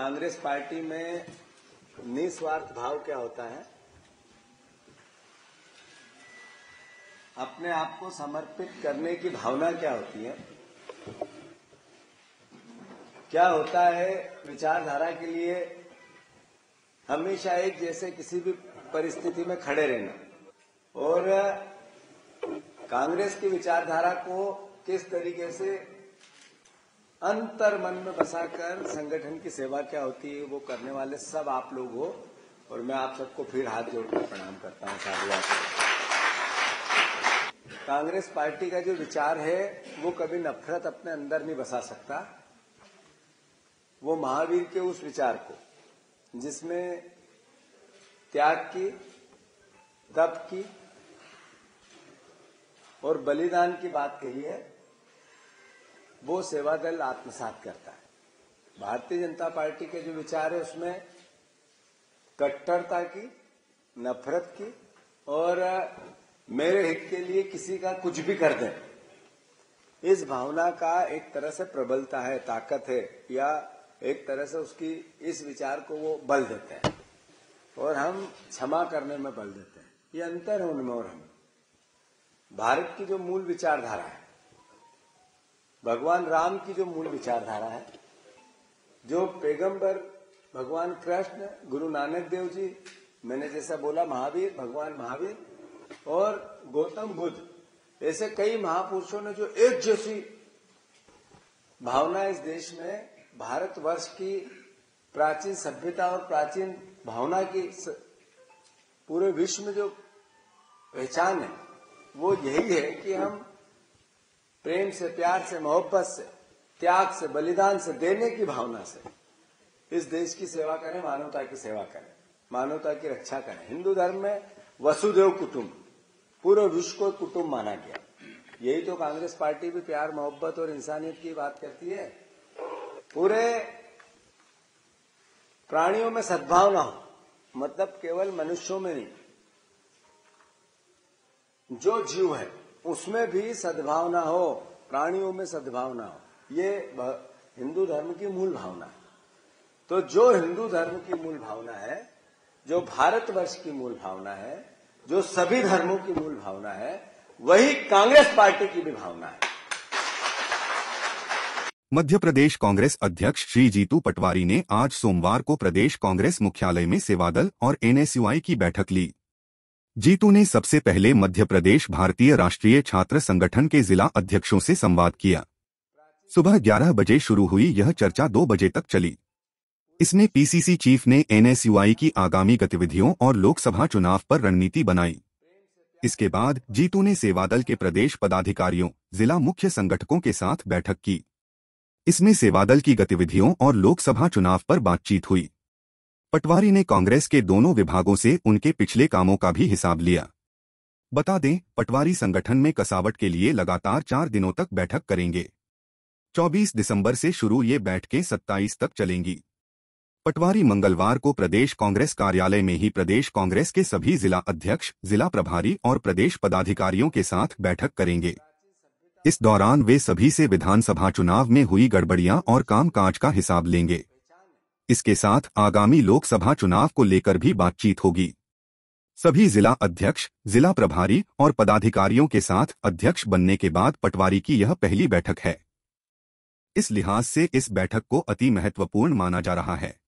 Congress party में निस्वार्थ भाव क्या होता है? अपने आप को समर्पित करने की भावना क्या होती है? क्या होता है विचारधारा के लिए हमेशा एक जैसे किसी भी परिस्थिति में खड़े रहना, और कांग्रेस की विचारधारा को किस तरीके से अंतर मन में बसाकर संगठन की सेवा क्या होती है वो करने वाले सब आप लोग हो, और मैं आप सबको फिर हाथ जोड़कर प्रणाम करता हूं। साधुवाद। कांग्रेस पार्टी का जो विचार है वो कभी नफरत अपने अंदर नहीं बसा सकता। वो महावीर के उस विचार को जिसमें त्याग की, तप की और बलिदान की बात कही है, वो सेवादल आत्मसात करता है। भारतीय जनता पार्टी के जो विचार है उसमें कट्टरता की, नफरत की और मेरे हित के लिए किसी का कुछ भी कर दें, इस भावना का एक तरह से प्रबलता है, ताकत है, या एक तरह से उसकी इस विचार को वो बल देते हैं और हम क्षमा करने में बल देते हैं। ये अंतर है उनमें और हम। भारत की जो मूल विचारधारा है, भगवान राम की जो मूल विचारधारा है, जो पैगंबर भगवान कृष्ण, गुरु नानक देव जी, मैंने जैसा बोला महावीर, भगवान महावीर और गौतम बुद्ध, ऐसे कई महापुरुषों ने जो एक जैसी भावना इस देश में भारतवर्ष की प्राचीन सभ्यता और प्राचीन भावना की पूरे विश्व में जो पहचान है वो यही है कि हम प्रेम से, प्यार से, मोहब्बत से, त्याग से, बलिदान से, देने की भावना से इस देश की सेवा करें, मानवता की सेवा करें, मानवता की रक्षा करें। हिंदू धर्म में वसुधैव कुटुंब, पूरे विश्व को कुटुंब माना गया। यही तो कांग्रेस पार्टी भी प्यार, मोहब्बत और इंसानियत की बात करती है। पूरे प्राणियों में सद्भावना हो, मतलब केवल मनुष्यों में नहीं, जो जीव है उसमें भी सद्भावना हो, प्राणियों में सद्भावना हो, ये हिंदू धर्म की मूल भावना है। तो जो हिंदू धर्म की मूल भावना है, जो भारतवर्ष की मूल भावना है, जो सभी धर्मों की मूल भावना है, वही कांग्रेस पार्टी की भी भावना है। मध्य प्रदेश कांग्रेस अध्यक्ष श्री जीतू पटवारी ने आज सोमवार को प्रदेश कांग्रेस मुख्यालय में सेवादल और एनएसयूआई की बैठक ली। जीतू ने सबसे पहले मध्य प्रदेश भारतीय राष्ट्रीय छात्र संगठन के जिला अध्यक्षों से संवाद किया। सुबह 11 बजे शुरू हुई यह चर्चा 2 बजे तक चली। इसमें पीसीसी चीफ ने एनएसयूआई की आगामी गतिविधियों और लोकसभा चुनाव पर रणनीति बनाई। इसके बाद जीतू ने सेवादल के प्रदेश पदाधिकारियों, जिला मुख्य संगठकों के साथ बैठक की। इसमें सेवादल की गतिविधियों और लोकसभा चुनाव पर बातचीत हुई। पटवारी ने कांग्रेस के दोनों विभागों से उनके पिछले कामों का भी हिसाब लिया। बता दें, पटवारी संगठन में कसावट के लिए लगातार 4 दिनों तक बैठक करेंगे। 24 दिसंबर से शुरू ये बैठकें 27 तक चलेंगी। पटवारी मंगलवार को प्रदेश कांग्रेस कार्यालय में ही प्रदेश कांग्रेस के सभी जिला अध्यक्ष, जिला प्रभारी और प्रदेश पदाधिकारियों के साथ बैठक करेंगे। इस दौरान वे सभी से विधानसभा चुनाव में हुई गड़बड़ियां और कामकाज का हिसाब लेंगे। इसके साथ आगामी लोकसभा चुनाव को लेकर भी बातचीत होगी। सभी जिला अध्यक्ष, जिला प्रभारी और पदाधिकारियों के साथ अध्यक्ष बनने के बाद पटवारी की यह पहली बैठक है। इस लिहाज से इस बैठक को अति महत्वपूर्ण माना जा रहा है।